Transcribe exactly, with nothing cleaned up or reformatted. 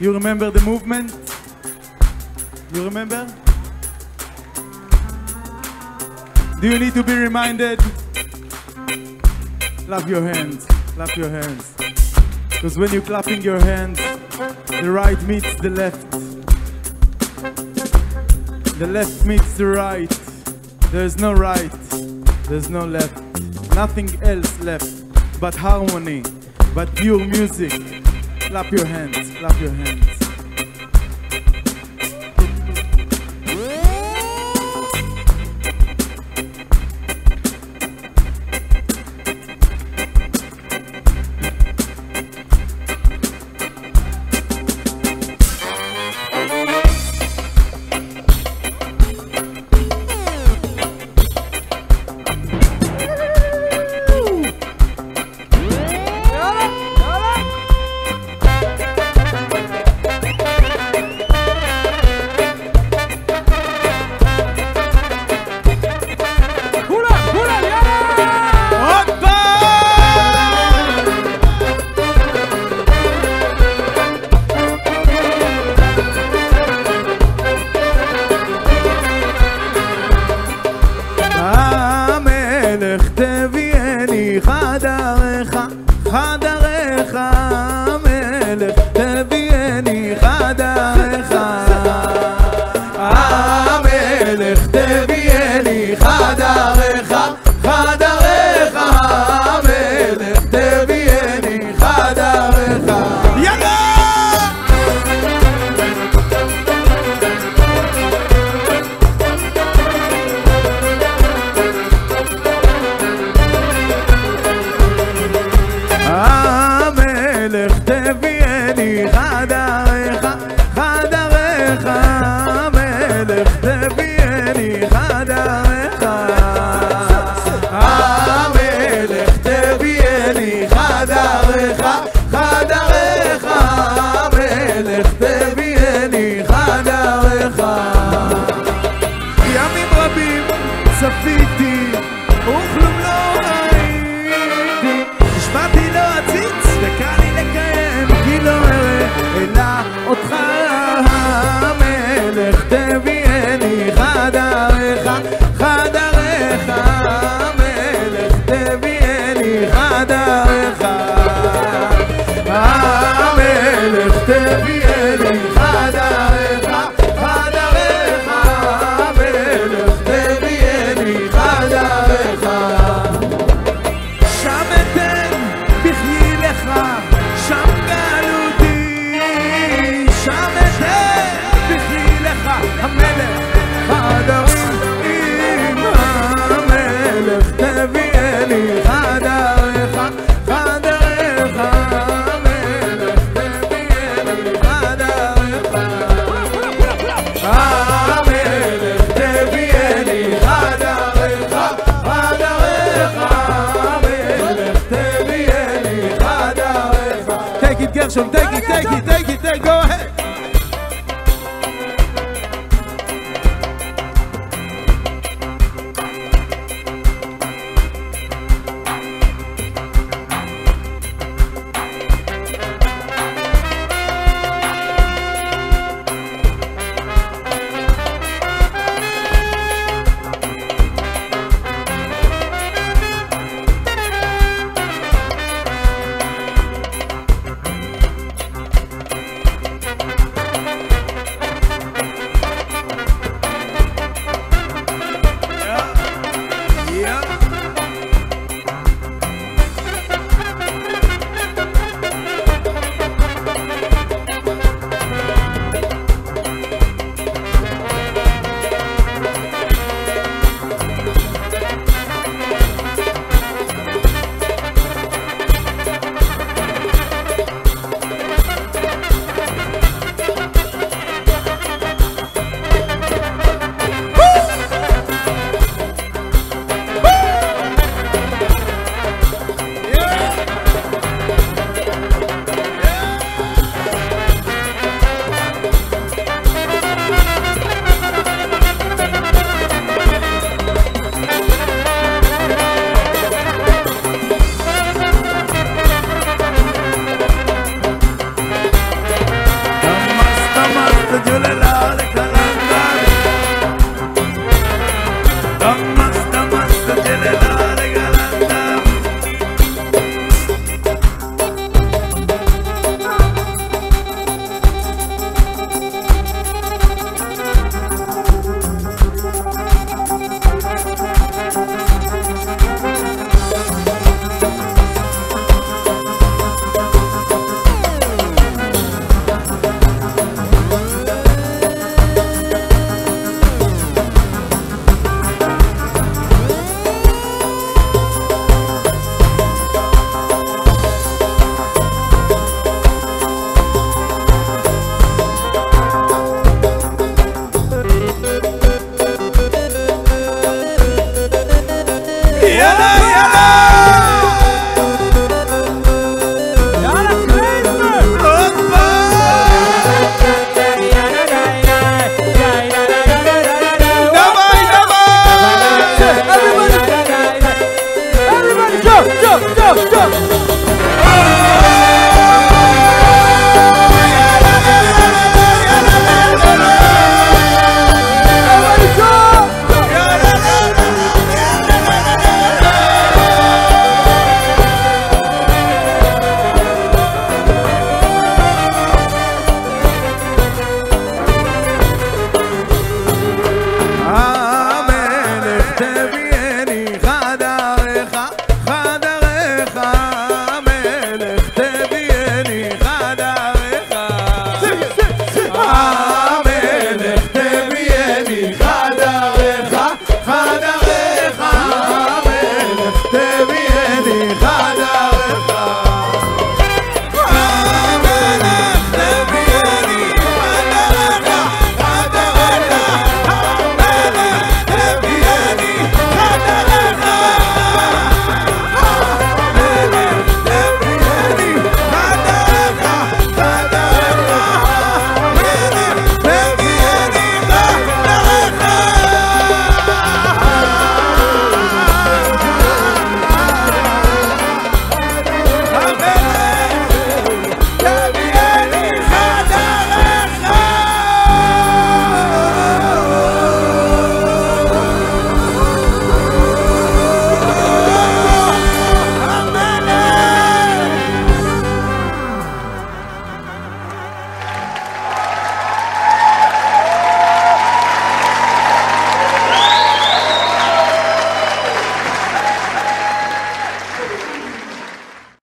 You remember the movement? You remember? Do you need to be reminded? Clap your hands, clap your hands. Because when you're clapping your hands, the right meets the left. The left meets the right. There's no right, there's no left. Nothing else left but harmony, but pure music. Clap your hands, clap your hands. Take it, take it, take it, take it, go ahead. go, go, go.